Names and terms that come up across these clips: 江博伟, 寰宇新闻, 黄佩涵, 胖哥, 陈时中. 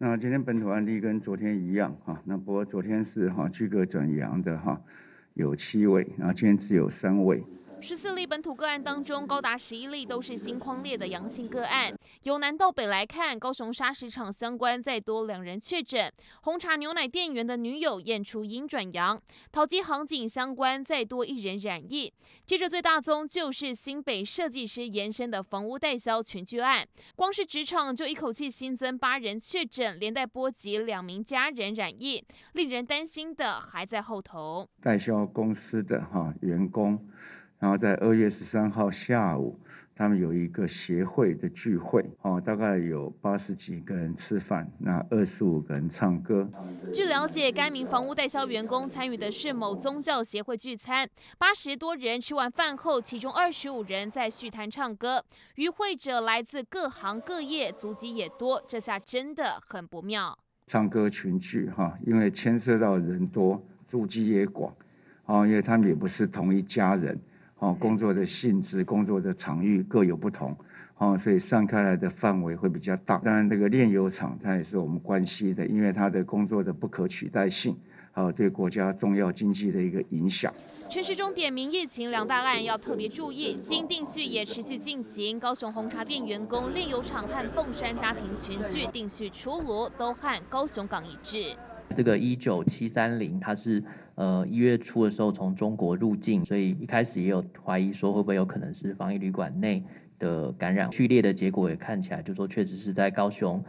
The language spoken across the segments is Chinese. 那今天本土案例跟昨天一样哈，那不过昨天是哈居隔转阳的哈，有7位，然后今天只有3位。14例本土个案当中，高达11例都是新匡列的阳性个案。由南到北来看，高雄砂石场相关再多2人确诊，红茶牛奶店员的女友验出阴转阳，桃机航警相关再多1人染疫。接着最大宗就是新北设计师延伸的房屋代销群聚案，光是职场就一口气新增8人确诊，连带波及2名家人染疫。令人担心的还在后头。代销公司的员工，然后在2月13号下午，他们有一个协会的聚会，大概有80几个人吃饭，那25个人唱歌。据了解，该名房屋代销员工参与的是某宗教协会聚餐，80多人吃完饭后，其中25人在续摊唱歌，与会者来自各行各业，足迹也多，这下真的很不妙。唱歌群聚因为牵涉到人多，足迹也广，因为他们也不是同一家人。工作的性质、工作的场域各有不同，所以散开来的范围会比较大。当然，这个炼油厂它也是我们关心的，因为它的工作的不可取代性，还有对国家重要经济的一个影响。陈时中点名疫情2大案要特别注意，经定序也持续进行。高雄红茶店员工、炼油厂和凤山家庭群聚定序出炉，都和高雄港一致。这个19730，它是1月初的时候从中国入境，所以一开始也有怀疑说会不会有可能是防疫旅馆内的感染。序列的结果也看起来，就说确实是在高雄，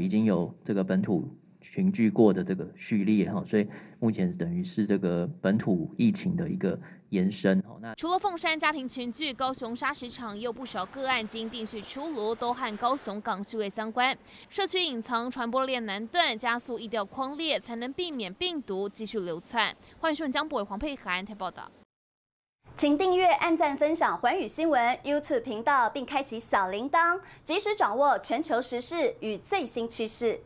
已经有这个本土群聚过的这个序列哈，所以目前等于是这个本土疫情的一个延伸。除了凤山家庭群聚，高雄砂石场也有不少个案经定序出炉，都和高雄港序列相关。社区隐藏传播链南段，加速疫调匡列，才能避免病毒继续流窜。欢迎收看江博伟、黄佩涵台报道。请订阅、按赞、分享寰宇新闻 YouTube 频道，并开启小铃铛，及时掌握全球时事与最新趋势。